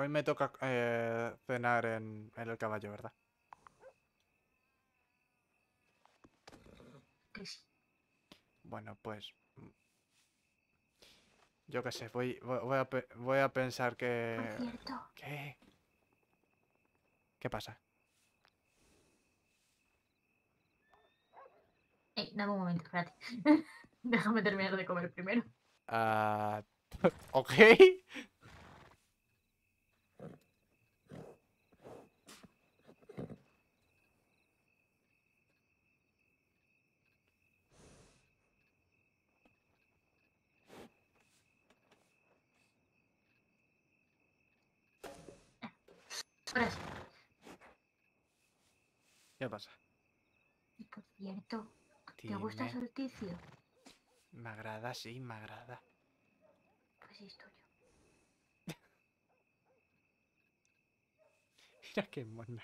Hoy me toca cenar en el caballo, ¿verdad? Bueno, pues... Yo qué sé, voy a pensar que... Por cierto. ¿Qué? ¿Qué pasa? Hey, dame un momento, espérate. Déjame terminar de comer primero. Ok. ¿Qué pasa? Y por cierto, ¿te gusta Solsticio? Me agrada, sí, me agrada. Pues es tuyo. Mira qué mona.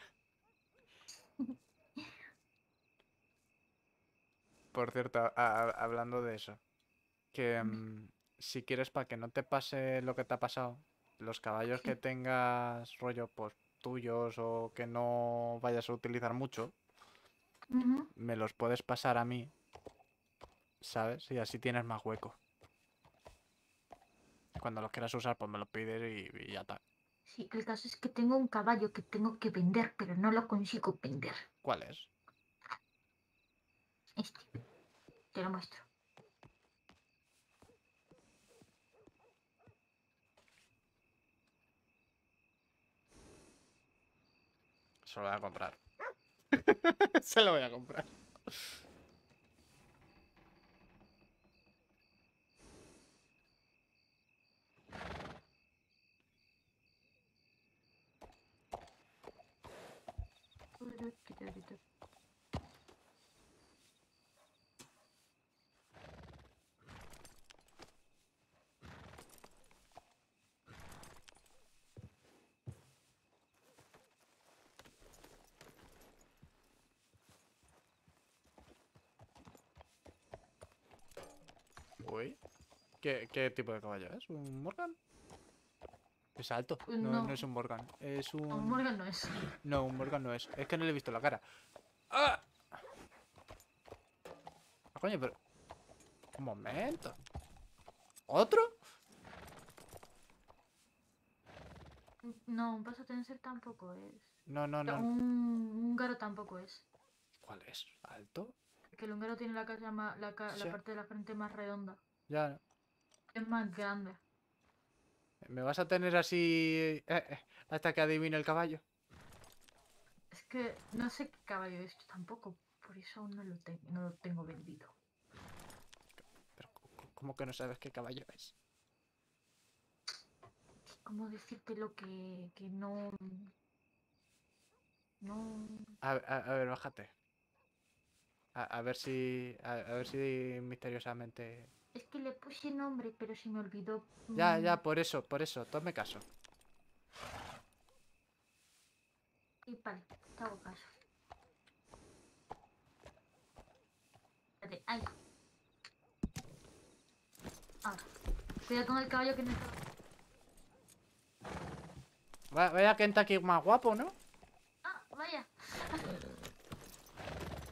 Por cierto, hablando de eso, que si quieres, para que no te pase lo que te ha pasado, los caballos que tengas rollo pues tuyos o que no vayas a utilizar mucho, me los puedes pasar a mí, ¿sabes? Y así tienes más hueco. Cuando los quieras usar, pues me los pides y ya está. Sí, el caso es que tengo un caballo que tengo que vender, pero no lo consigo vender. ¿Cuál es? Este. Te lo muestro. Se lo voy a comprar. Se lo voy a comprar. Uy. ¿Qué tipo de caballo es? ¿Un Morgan? Es alto. No, no, no es un Morgan. Es un... Un Morgan no es. No, un Morgan no es. Es que no le he visto la cara. ¡Ah! ¡Ah, coño, pero... Un momento. ¿Otro? No, un paso tenser tampoco es. No, no, no. Un garo tampoco es. ¿Cuál es? ¿Alto? Que el húngaro tiene la parte de la frente más redonda. Ya. Es más grande. ¿Me vas a tener así hasta que adivine el caballo? Es que no sé qué caballo es tampoco. Por eso aún no lo tengo vendido. Pero ¿cómo que no sabes qué caballo es? ¿Cómo decirte lo que no... No... A ver, bájate. A ver si misteriosamente... Es que le puse nombre, pero se me olvidó. Ya, por eso, tome caso. Y vale, te hago caso. Espérate, ahí. Ahora, cuidado con el caballo que no está... Vaya Kentucky más guapo, ¿no? Ah, vaya.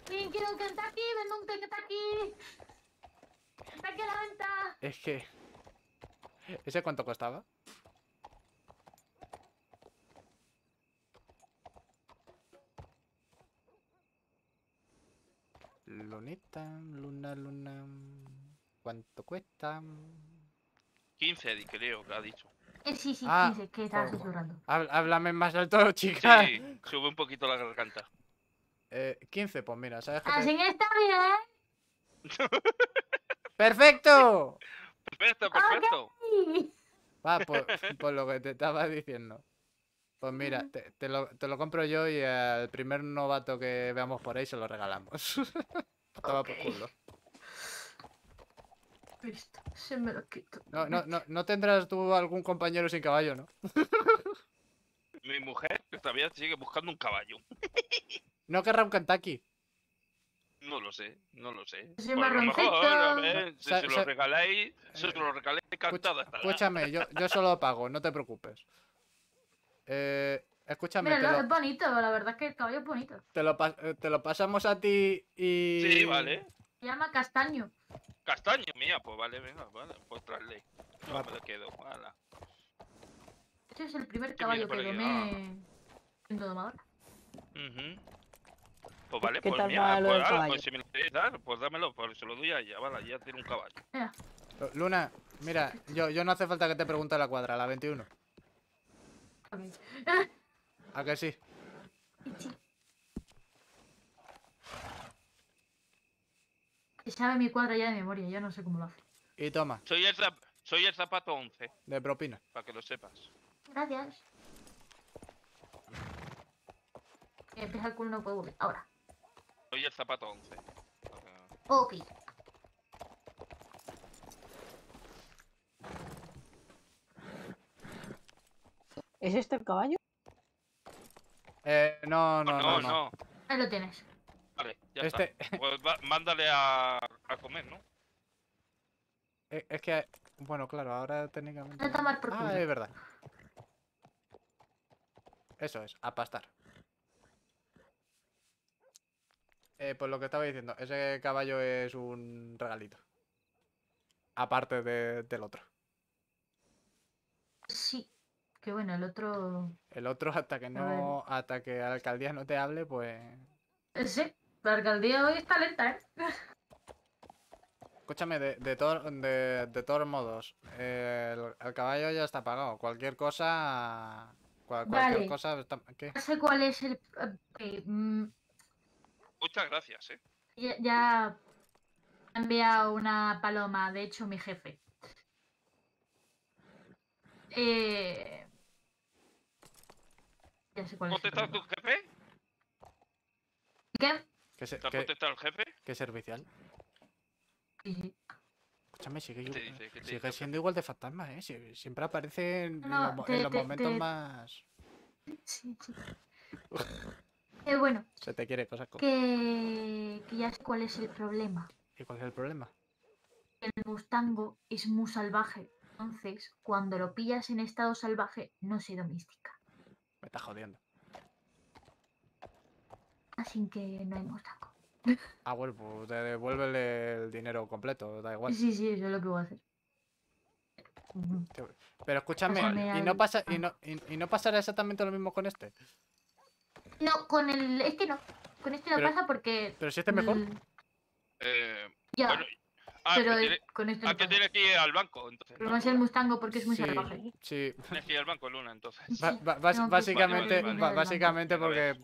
Sí, quiero un Kentucky, vendo un Kentucky. ¡Está aquí a la venta! Es que... ¿Ese cuánto costaba? Lunita, luna... ¿Cuánto cuesta? 15, creo que ha dicho. Sí, 15, que estaba susurrando. Háblame más alto, chica. Sí, sube un poquito la garganta. 15, pues mira, ¿sabes qué? Así que está bien, ¿eh? ¡Perfecto! Perfecto. Okay. Va, por lo que te estaba diciendo. Pues mira, te lo compro yo y al primer novato que veamos por ahí se lo regalamos. Toma por culo. Listo, se me lo quito. No tendrás tú algún compañero sin caballo, ¿no? Mi mujer todavía sigue buscando un caballo. ¿No querrá un Kentucky? No lo sé, Sí, bueno, a lo mejor, a ver, si se lo regaláis, encantada. Escúchame, yo solo pago, no te preocupes. Escúchame. Pero no, es bonito, la verdad es que el caballo es bonito. Te lo pasamos a ti y... Sí, vale. Se llama Castaño. Castaño, mía, pues vale, venga, vale, pues traerle. Yo me lo quedo, ala. Este es el primer caballo que tomé en domador. Pues vale, pues mía, pues si me lo queréis dar, pues dámelo, pues se lo doy a ella, vale, ya tiene un caballo. Luna, mira, yo no hace falta que te pregunte la cuadra, la 21. ¿A que sí? Sabe mi cuadra ya de memoria, yo no sé cómo lo hace. Y toma. Soy el zapato 11. De propina. Para que lo sepas. Gracias. Empieza con uno puedo ver. Ahora. Soy el zapato 11. Ok. ¿Es este el caballo? No. Ahí lo tienes. Vale, ya está. Pues mándale a comer, ¿no? Es que... Bueno, claro, ahora técnicamente... Ah, es verdad. Eso es, a pastar. Pues lo que estaba diciendo, ese caballo es un regalito. Aparte del otro. Sí. Que bueno, el otro... El otro hasta que la alcaldía no te hable, pues... Sí, la alcaldía hoy está lenta, ¿eh? Escúchame, de todos modos, el caballo ya está pagado. Cualquier cosa... Cualquier cosa... ¿Qué? No sé cuál es el... Muchas gracias, ¿eh? Ya he enviado una paloma, de hecho, mi jefe. Ya sé cuál es. ¿Contestas tu jefe? ¿Qué? ¿Te ha contestado el jefe? ¿Qué servicial? Sí. Escúchame, sigue siendo igual de fantasma, ¿eh? Siempre aparece en los momentos más... Sí. Bueno. Se te quiere cosas como... Que ya sé cuál es el problema. ¿Y cuál es el problema? El Mustango es muy salvaje. Entonces, cuando lo pillas en estado salvaje, no se domestica. Me está jodiendo. Así que no hay Mustango. Ah, bueno, pues te devuelve el dinero completo, da igual. Sí, eso es lo que voy a hacer. Pero escúchame, ¿y no pasará exactamente lo mismo con este? No, con el... Este no. Con este no pasa porque... ¿Pero si este es mejor? Ya. Bueno, pero con este no pasa. Tienes que ir al banco, entonces. Pero va a ser Mustango porque es muy salvaje. Sí. Tienes que ir al banco, Luna, entonces. Básicamente porque...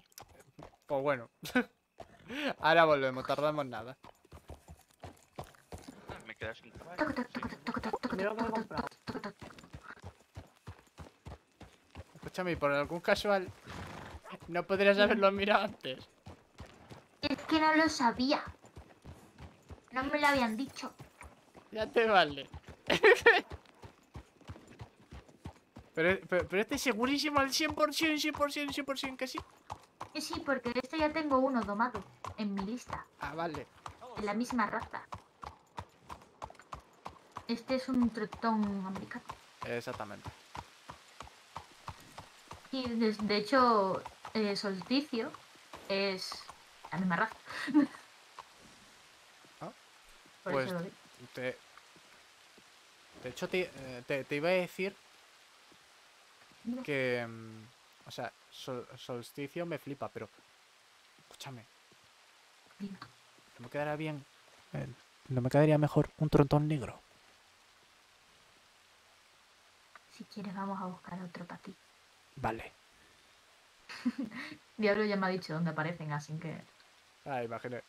Pues bueno. Ahora volvemos, tardamos nada. Me quedé sin trabajo. Escúchame, por algún casual... ¿No podrías haberlo mirado antes? Es que no lo sabía. No me lo habían dicho. Ya te vale. pero este segurísimo al 100% que sí. Sí, porque de este ya tengo uno domado en mi lista. Ah, vale. De la misma raza. Este es un trotón americano. Exactamente. Y de hecho... Solsticio es la misma raza. Ah, pues de hecho te iba a decir que, o sea, Solsticio me flipa, pero escúchame, ¿no me quedaría mejor un trontón negro? Si quieres vamos a buscar otro para ti. Vale. Diablo ya me ha dicho dónde aparecen, así que... Ah, imagínate.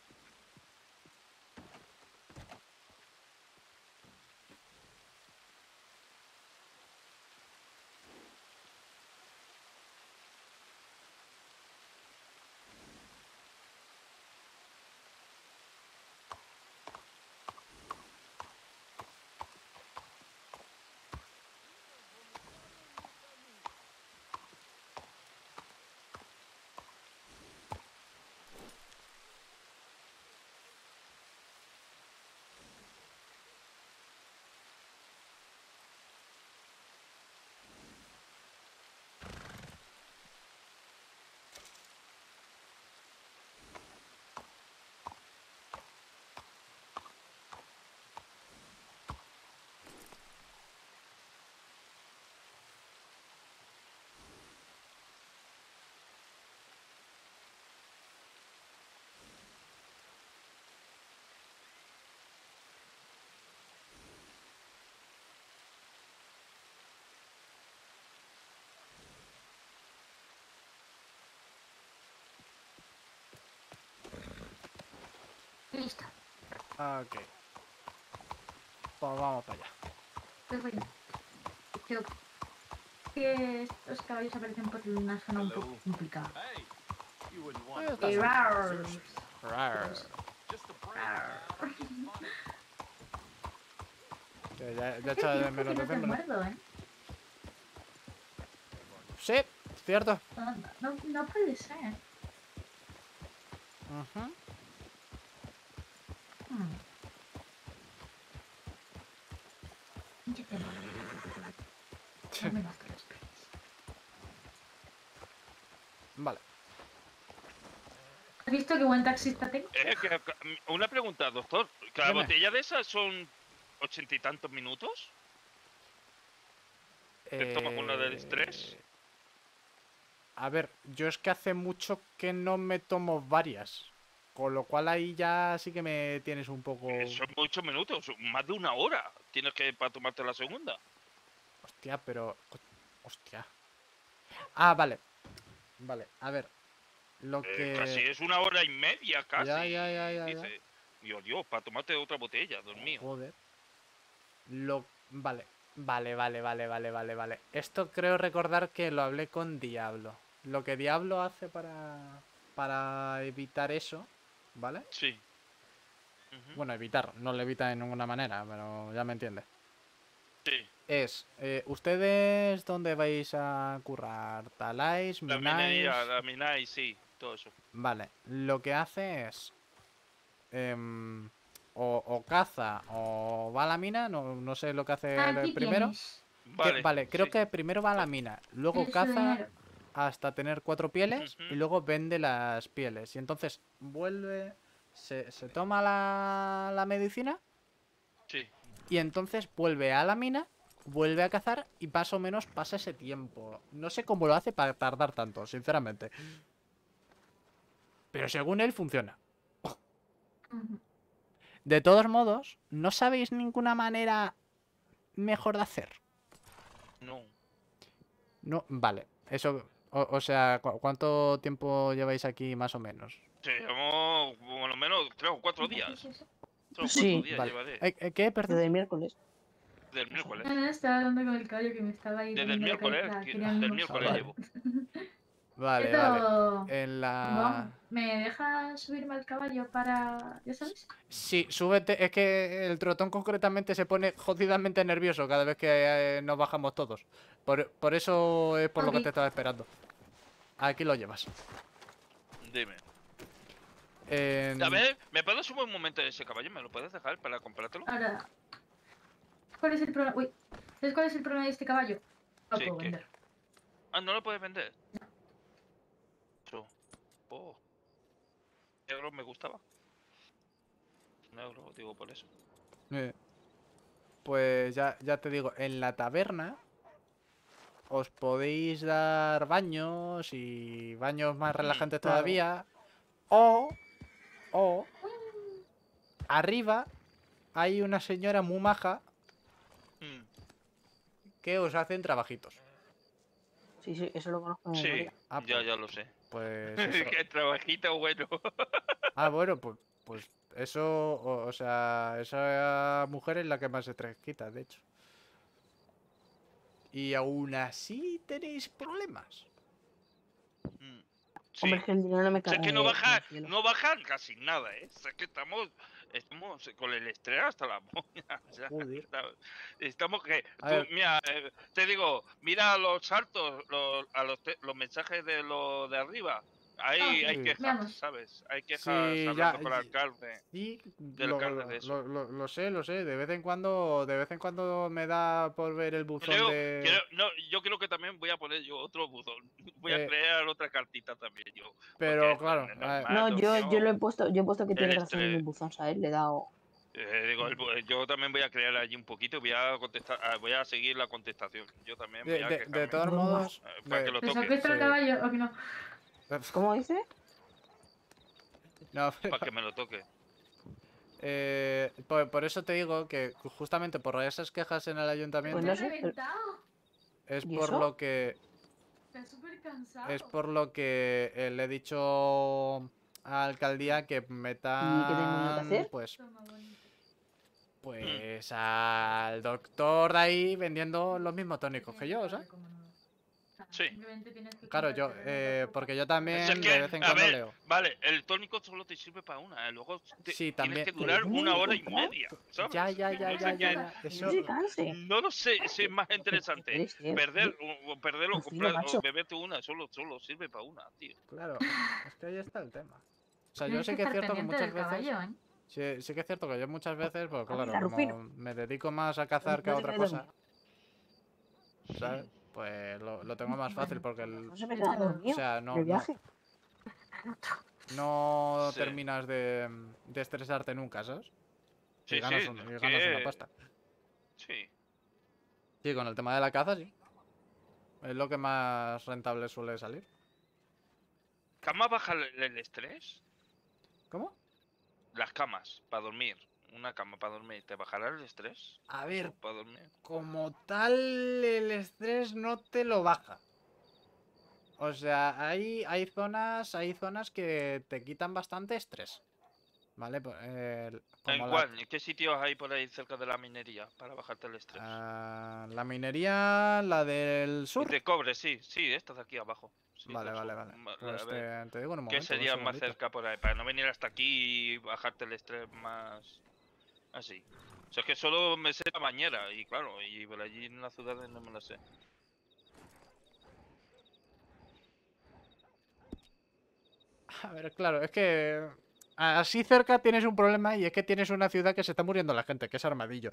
Listo. Ok. Pues vamos para allá. Perfecto. Creo que estos caballos aparecen por una zona un poco complicada. Rar. Rar. Ya está de menos de menos. Sí, cierto. No puede ser. Ajá. Ya te muero. No me basto los pies. Vale. ¿Has visto qué buen taxista tengo? Una pregunta, doctor. ¿Cada botella de esas son 80 y tantos minutos? ¿Te tomas una de tres? A ver, yo es que hace mucho que no me tomo varias. Con lo cual ahí ya sí que me tienes un poco... son muchos minutos, más de una hora. Tienes que para tomarte la segunda. Hostia, pero... Hostia. Ah, vale. Vale, a ver. Lo que... Casi es una hora y media, casi. Ya. Dice, Dios, para tomarte otra botella, Dios mío. Joder. Vale. Esto creo recordar que lo hablé con Diablo. Lo que Diablo hace para evitar eso, ¿vale? Sí. Bueno, evitar, no lo evita de ninguna manera, pero ya me entiendes. Sí. Es, ¿ustedes dónde vais a currar? ¿Taláis? ¿Mináis? La mináis, sí, todo eso. Vale, lo que hace es... O caza o va a la mina, no sé lo que hace el primero. Vale, creo que primero va a la mina, luego caza hasta tener 4 pieles y luego vende las pieles. Y entonces vuelve, se toma la medicina y entonces vuelve a la mina, vuelve a cazar y más o menos pasa ese tiempo. No sé cómo lo hace para tardar tanto, sinceramente. Pero según él funciona. De todos modos, ¿no sabéis ninguna manera mejor de hacer? No. No, vale. Eso, o sea, ¿cuánto tiempo lleváis aquí más o menos? Llevamos por lo menos 3 o 4 días. Tres o cuatro días vale. Llevaré. ¿Qué? Perdón. Desde el miércoles. ¿Del miércoles? Estaba hablando con el caballo que me estaba ahí. Desde el miércoles. Del miércoles llevo. Vale, vale. En la... ¿Me dejas subirme al caballo para...? ¿Ya sabes? Sí, súbete. Es que el trotón concretamente se pone jodidamente nervioso cada vez que nos bajamos todos. Por eso es por lo que te estaba esperando. Aquí lo llevas. Dime. A ver, ¿me puedo subir un momento de ese caballo? ¿Me lo puedes dejar para comprártelo? Ahora... ¿Cuál es el problema? Uy. ¿Sabes cuál es el problema de este caballo? No lo puedo vender. Ah, ¿no lo puedes vender? No. Oh, negro me gustaba. Negro, digo por eso. Pues ya te digo, en la taberna os podéis dar baños y baños más relajantes todavía. O arriba hay una señora muy maja que os hacen trabajitos. Sí, eso lo conozco. Sí, ya lo sé. Pues eso. ¡Qué trabajito bueno! Ah, bueno, pues eso... O sea, esa mujer es la que más estrés quita, de hecho. Y aún así tenéis problemas. Sí. Hombre, es que el dinero no me cae. O sea, es que no bajan casi nada, ¿eh? O sea, es que estamos con el estrés hasta la moña. O sea, estamos que... Tú, mira, te digo, mira los saltos, los mensajes de los de arriba. Ahí hay quejas, ¿sabes? Hay quejas hablando con el alcalde. Sí, lo sé. De vez en cuando me da por ver el buzón de... yo creo que también voy a poner yo otro buzón. Voy a crear otra cartita también yo. Pero claro... yo lo he puesto. Yo he puesto que tiene razón en el buzón, ¿sabes? Le he dado... yo también voy a crear allí un poquito. Voy a seguir la contestación. Yo también voy a quejarme. De todos modos... Para que lo toque. ¿Cómo dice? No, para que me lo toque. Por eso te digo que justamente por esas quejas en el ayuntamiento... Pues no sé, es por lo que... Está súper cansado. Es por lo que le he dicho a alcaldía que metan, ¿qué que pues al doctor de ahí vendiendo los mismos tónicos que yo, ¿sabes? Sí. Claro, yo, porque yo también es que, de vez en cuando ver, leo. Vale, el tónico solo te sirve para una, luego te, sí, tienes que durar una hora y media, ¿sabes? Ya. Eso... No lo sé, es más interesante. Perderlo o beberte una, solo sirve para una, tío. Claro, es que ahí está el tema. O sea, yo sé que es cierto que muchas veces... Caballo, ¿eh? Sí que es cierto que yo muchas veces, pues claro, como me dedico más a cazar que a otra cosa, ¿sabes? Pues lo tengo más fácil porque el, o sea, no sí. Terminas de estresarte nunca, ¿sabes? Sí, y ganas, sí, y ganas una pasta. Sí. Sí, con el tema de la caza, sí. Es lo que más rentable suele salir. ¿Camas baja el estrés? ¿Cómo? Las camas, para dormir. Una cama para dormir, ¿te bajará el estrés? A ver, como tal el estrés no te lo baja. O sea, hay zonas que te quitan bastante estrés. ¿Vale? ¿En cuál? ¿En qué sitios hay por ahí cerca de la minería para bajarte el estrés? La minería, la del sur. De cobre, sí, esta de aquí abajo. Sí, vale. Pues te digo en un momento. ¿Qué sería más cerca por ahí? Para no venir hasta aquí y bajarte el estrés más... Así. O sea, es que solo me sé la bañera y claro, y por allí en las ciudades no me la sé. A ver, claro, es que... Así cerca tienes un problema y es que tienes una ciudad que se está muriendo la gente, que es Armadillo.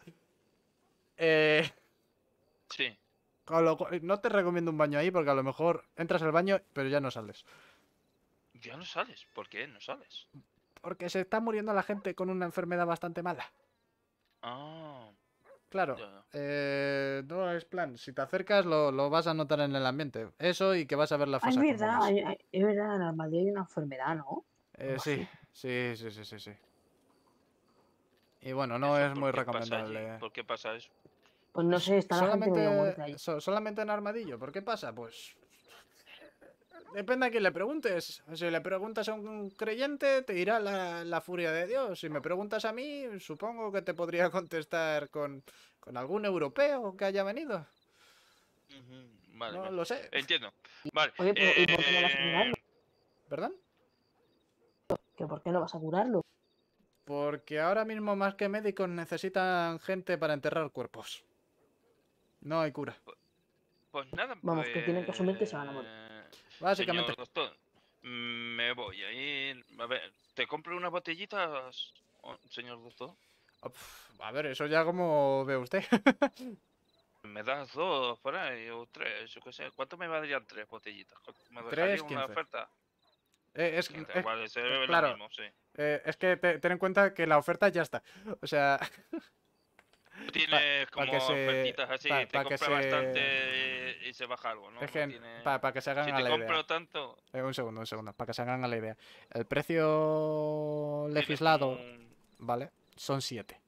Sí. Con lo cual, no te recomiendo un baño ahí porque a lo mejor entras al baño pero ya no sales. ¿Ya no sales? ¿Por qué no sales? Porque se está muriendo la gente con una enfermedad bastante mala. Ah. Claro, no es plan. Si te acercas lo vas a notar en el ambiente. Eso y que vas a ver la fosa. Es verdad, en Armadillo hay una enfermedad, ¿no? Sí. Y bueno, no es muy recomendable. ¿Por qué pasa eso? Pues no sé, está solamente en Armadillo. ¿Por qué pasa? Pues... Depende a quién le preguntes. Si le preguntas a un creyente, te dirá la furia de Dios. Si me preguntas a mí, supongo que te podría contestar con algún europeo que haya venido. Vale, no lo sé. Entiendo. Vale. Oye, ¿y por qué no vas a curarlo? ¿Perdón? ¿Que por qué no vas a curarlo? Porque ahora mismo más que médicos necesitan gente para enterrar cuerpos. No hay cura. Pues nada. Vamos, que tienen que asumir que se van a morir. Básicamente. Señor doctor, me voy a ir. A ver, ¿te compro unas botellitas, señor doctor? A ver, eso ya como ve usted. Me das dos por ahí, o tres, yo qué sé. ¿Cuánto me valdrían tres botellitas? ¿Me dejaría una oferta? Claro, mismo, sí. Es que ten en cuenta que la oferta ya está. O sea... Tienes como ofertitas así, te compra bastante y se baja algo, ¿no? Es que para que se hagan a la idea. Si te compro tanto... Un segundo, para que se hagan a la idea. El precio legislado, ¿vale? Son 7.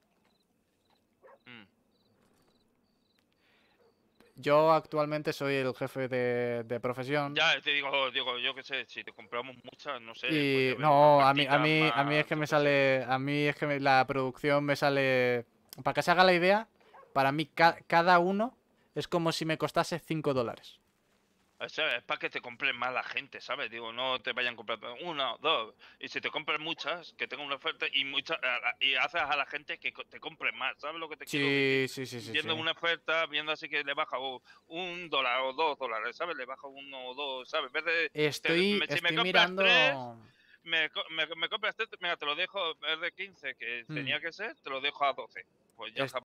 Yo actualmente soy el jefe de profesión. Ya, te digo, yo qué sé, si te compramos muchas, no sé. Y no, a mí es que me sale... A mí es que la producción me sale... Para que se haga la idea, para mí cada uno es como si me costase $5. Es para que te compren más la gente, ¿sabes? Digo, no te vayan a comprar una o dos. Y si te compras muchas, que tengan una oferta y haces a la gente que te compre más, ¿sabes lo que te quiero decir? Sí. Viendo una oferta, viendo así que le baja $1 o $2, ¿sabes? Le baja $1 o $2, ¿sabes? En vez de, si me compras mirando... tres... Me compras este, mira, te lo dejo, es de 15, que tenía que ser, te lo dejo a 12. Pues ya está.